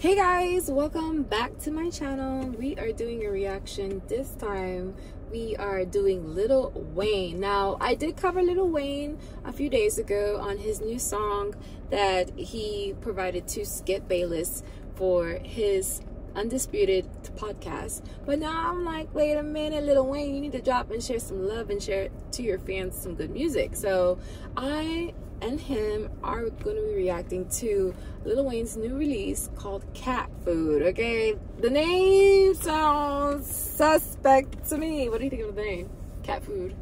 Hey guys, welcome back to my channel. We are doing a reaction. This time we are doing Lil Wayne. Now I did cover Lil Wayne a few days ago on his new song that he provided to Skip Bayless for his Undisputed podcast, but now I'm like, wait a minute, Lil Wayne, you need to drop and share some love and share to your fans some good music. So I and him are going to be reacting to Lil Wayne's new release called Cat Food. Okay, the name sounds suspect to me. What do you think of the name? Cat Food.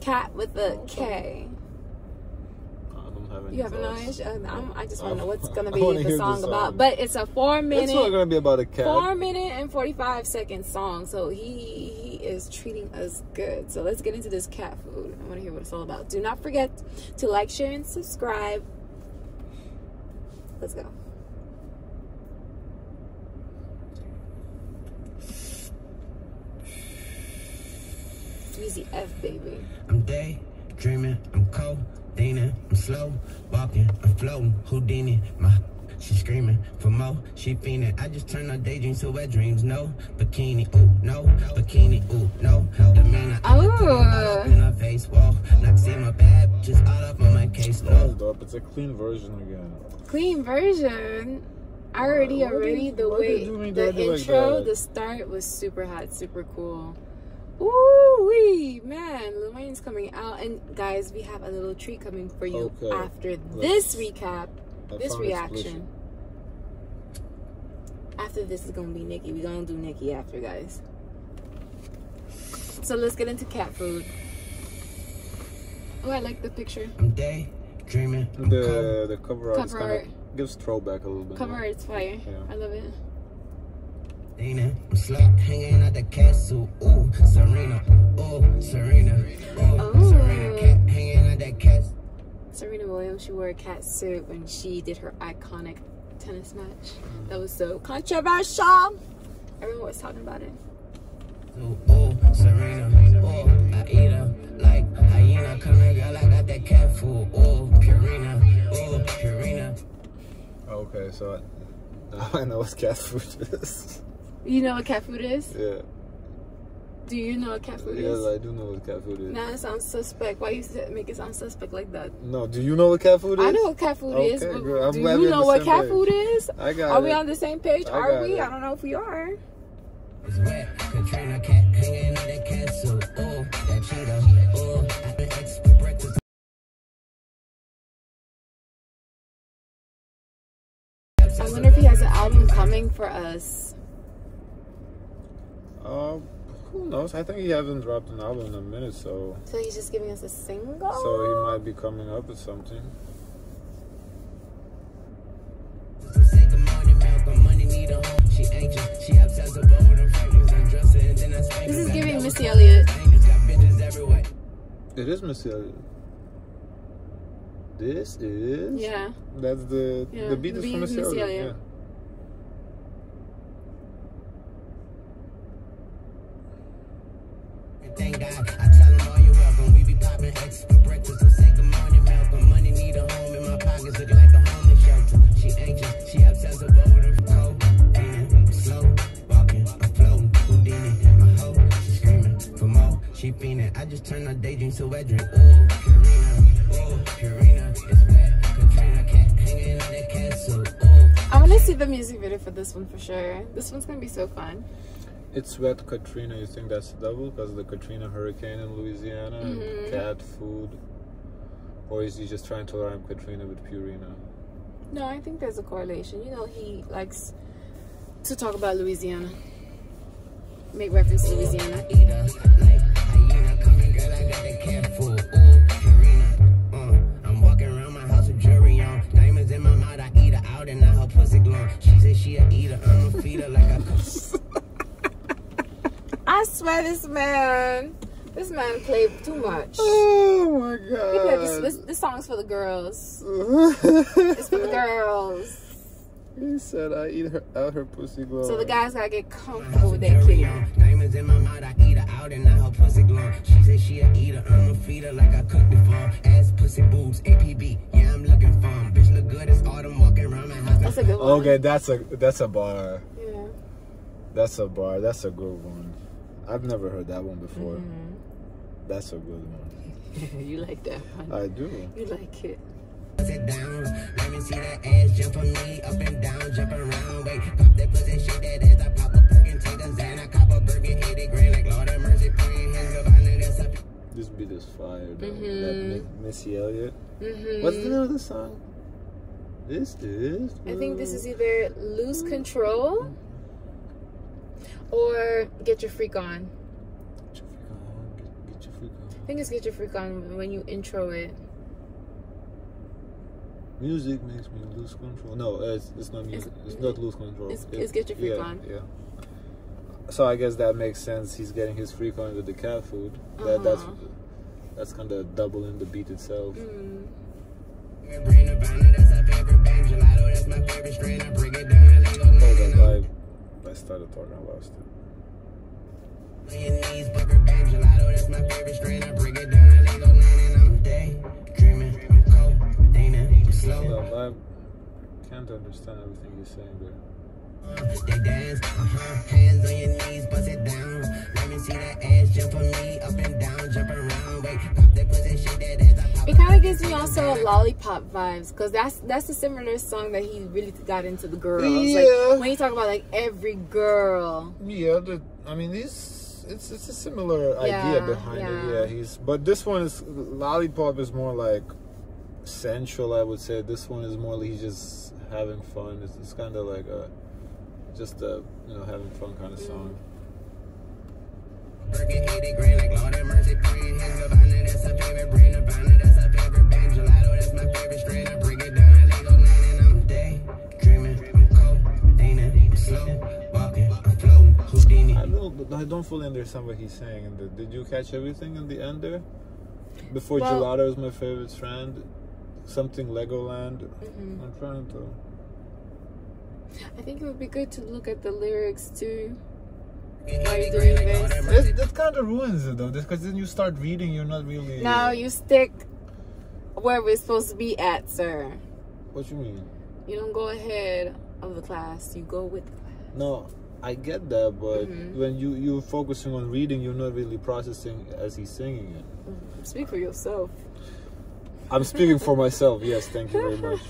Cat with a K. You have an idea? I just want to know what's going to be the song about. But it's a 4-minute. It's not going to be about a cat. 4-minute and 45-second song. So he is treating us good. So let's get into this Cat Food. I want to hear what it's all about. Do not forget to like, share, and subscribe. Let's go. Easy F, baby. I'm day dreaming. I'm cold. I'm slow, walking, I'm floating, Houdini, she's screaming for more, she fiending. I just turn our daydreams to wet dreams, no, bikini, ooh, no, bikini, ooh, no, the man I in her face, wall, not see my bad, just all up on my case, no. It's a clean version again. Clean version? Already, the intro, like the start was super hot, super cool. Ooh-wee, man, Lil Wayne's coming out. And guys, we have a little treat coming for you after this recap, this reaction. After this is going to be Nicki. We're going to do Nicki after, guys. So let's get into Cat Food. Oh, I like the picture. I'm day dreaming. The cover art kind of gives throwback a little bit. Cover art is fire. Yeah. I love it. I'm slapped hanging at the castle. Ooh, Serena. Ooh, Serena. Ooh, Serena. Cat hanging at that castle. Serena Williams, she wore a cat suit when she did her iconic tennis match. That was so controversial. Everyone was talking about it. Ooh, Serena. Ooh, I eat her like hyena. Come here, girl, I got that cat food. Ooh, Purina. Ooh, Purina. Okay, so I know what cat food is. You know what cat food is? Yeah. Do you know what cat food is? Yes, I do know what cat food is. Now it sounds suspect. Why you make it sound suspect like that? No, do you know what cat food is? I know what cat food is. But girl, do you know what cat food is? I got it. Are we on the same page? Are we? I don't know if we are. It's wet. Katrina cat hanging on the castle. Oh, that cheetah. Oh, at the expert breakfast. I wonder if he has an album coming for us. Who knows? I think he hasn't dropped an album in a minute, so... So he's just giving us a single? So he might be coming up with something. This is giving Missy Elliott. It is Missy Elliott. This is... Yeah. That's the beat is from Missy Elliott. Yeah. Thank God, I tell them all you're welcome. We be popping extra breakfast to sink a morning milk. But money need a home in my pockets. Look like a homeless shelter. She anxious, she obsessed over the cold. Damn, slow, walking, I'm floating. Houdini, my hoe, she screaming for more. She fiending. I just turn her daydreams to wet dream. Ooh, Purina, ooh, Purina. It's wet, Katrina cat hanging on that castle. Ooh. I want to see the music video for this one for sure. This one's going to be so fun. It's wet Katrina. You think that's double because the Katrina hurricane in Louisiana? Mm-hmm. Cat food, or is he just trying to rhyme Katrina with Purina? No, I think there's a correlation. You know, he likes to talk about Louisiana, make reference to Louisiana. I'm walking around my house with jewelry on, diamonds in my mouth. I eat her out and now her pussy glowing. She said she a eater, I'm a feeder like a. I swear this man played too much. Oh my God. He played this song's for the girls. It's for the girls. He said I eat her out her pussy glow. So the guys gotta get comfortable with that kid. Diamonds in my mouth, I eat her out and now her pussy glow. She said she a eater, I'm a feeder like I cooked before. Ass pussy boobs, APB, yeah. I'm looking for. Bitch look good as autumn walking around my house. That's a good one. Okay, that's a bar. Yeah. That's a bar. That's a good one. I've never heard that one before. Mm-hmm. That's a good one. You like that one? I do. You like it. Sit down, let me see that ass jump on me, up and down, jump around, wait, pop that pussy, shake that ass, I pop a Birkin, take a Xana, cop a Birkin, hit it grand, like Lord of Mercy, praying hands up, I know that's up. This beat is fire, though. That Missy Elliott. What's the name of the song? I think this is either Lose Control or Get Your Freak On. I think it's Get Your Freak On when you intro it. Music makes me lose control. No, it's not music. It's not lose control. It's Get Your Freak On. Yeah. So I guess that makes sense. He's getting his freak on with the cat food. That's kind of doubling the beat itself. I started talking about stuff. That's my favorite strain. I bring it down. I can't understand everything you're saying there. They dance, hands on your knees, bust it down. Let me see that ass jump on me, up and down, jump around, wait, pop that pussy, shake that ass. It kind of gives me also Lollipop vibes, because that's a similar song that he really got into the girls. Yeah. Like, when you talk about like every girl. Yeah, I mean it's a similar idea behind it. Yeah, but this one is Lollipop is more like sensual, I would say. This one is more like he's just having fun. It's kind of like just a having fun kind of song. I don't fully understand what he's saying. Did you catch everything in the end there? Before Gelato is my favorite friend. Something Legoland. I'm trying to. I think it would be good to look at the lyrics too. Why are you doing this? That kind of ruins it though, because then you start reading, you're not really. No, you stick where we're supposed to be at, sir. What you mean? You don't go ahead of the class. You go with the class. No, I get that, but when you're focusing on reading, you're not really processing as he's singing it. Speak for yourself. I'm speaking for myself, yes, thank you very much.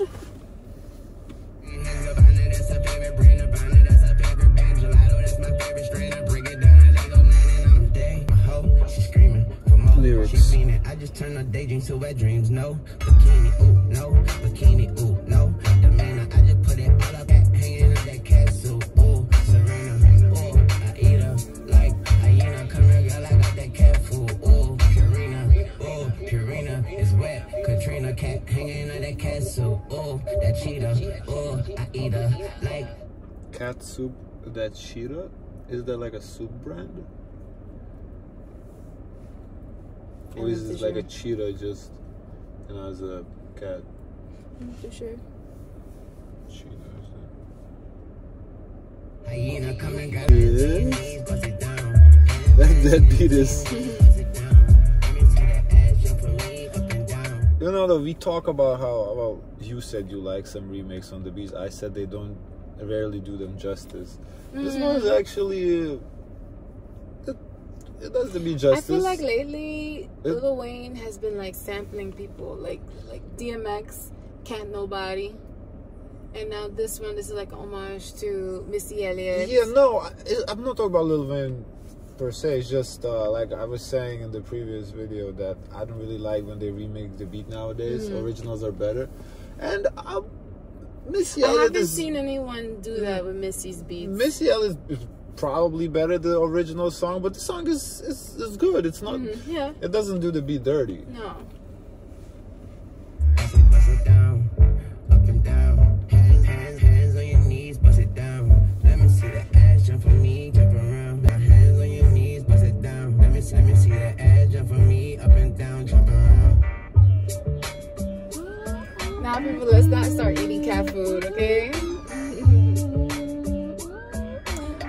Lyrics. I just turn on daydreams to wet dreams, no bikini, ooh, no, bikini, ooh, no. The man, I just put it all up at hanging up that castle, ooh, Serena, ooh, I eat her like hyena, come here, girl, I got that cat food, ooh, Purina, ooh, Purina is wet. Katrina cat hanging on that castle, ooh, that cheetah, ooh, I eat her like cat soup, that cheetah? Is that like a soup brand? Or is it like a cheetah just, as a cat? I'm not too sure. Hyena coming got that beat is. Though we talk about how, well, you said you like some remakes on the beats. I said they rarely do them justice. This one is actually. It doesn't be justice. I feel like lately Lil Wayne has been like sampling people like DMX, Can't Nobody, and now this one is like homage to Missy Elliott. Yeah, no, I'm not talking about Lil Wayne per se. It's just like I was saying in the previous video that I don't really like when they remake the beat nowadays. Originals are better, and Missy Elliott. I haven't seen anyone do that with Missy's beats. Missy Elliott is probably better than the original song, but the song is good. It's not it doesn't do the beat dirty. No. Bust it down, up and down, hands on your knees, bust it down. Let me see that ass jump for me, jump around. Now hands on your knees, bust it down. Let me see that ass jump for me, up and down, jump around. Now people, let's not start eating cat food, okay?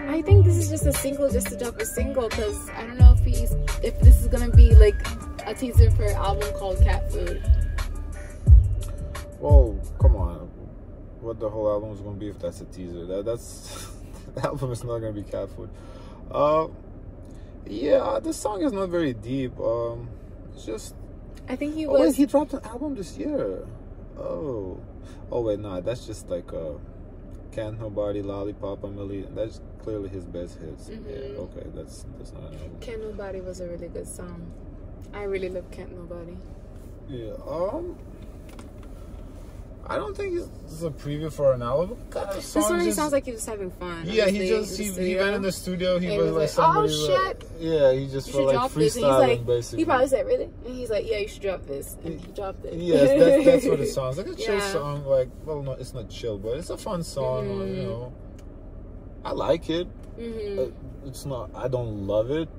I think this is just a single, just to drop a single, because I don't know if this is gonna be like a teaser for an album called Cat Food. Well, come on. What the whole album is going to be if that's a teaser? That's the album is not going to be Cat Food. Yeah, this song is not very deep. It's just... I think he was... Oh, wait, he dropped an album this year. Oh. Oh, wait, nah. That's just like Can't Nobody, Lollipop, A Million. That's clearly his best hits. Mm-hmm. Yeah, okay, that's not an album. Can't Nobody was a really good song. I really love Can't Nobody. Yeah, I don't think it's a preview for an album. This one just sounds like he was having fun. Yeah, honestly. He went in the studio. He was like, somebody, "Oh shit!" Like, yeah, he just felt like freestyling, like, basically. He probably said, "Really?" And he's like, "Yeah, you should drop this." And he dropped it. Yes, that's what it sounds like. A chill song, like, well, no, it's not chill, but it's a fun song. Mm-hmm. You know, I like it. Mm-hmm. It's not. I don't love it.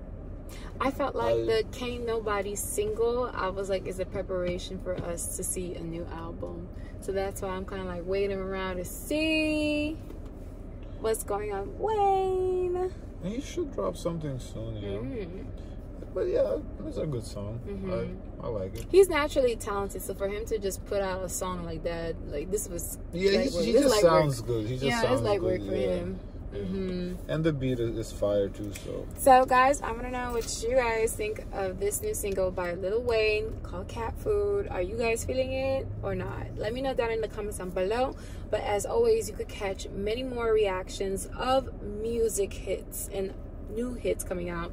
I felt like the Can't Nobody single, I was like, is a preparation for us to see a new album. So that's why I'm kind of like waiting around to see what's going on, Wayne. And he should drop something soon, you know. Mm. But yeah, it's a good song. Mm-hmm. I like it. He's naturally talented, so for him to just put out a song like that, like this was... Yeah, he just sounds good. Yeah, it's like work for him. Mm-hmm. And the beat is fire too. So guys, I want to know what you guys think of this new single by Lil Wayne called Cat Food. Are you guys feeling it or not? Let me know down in the comments down below. But as always, you could catch many more reactions of music hits and new hits coming out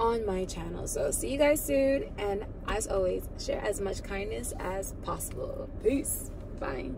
on my channel. So see you guys soon, and as always, share as much kindness as possible. Peace. Bye.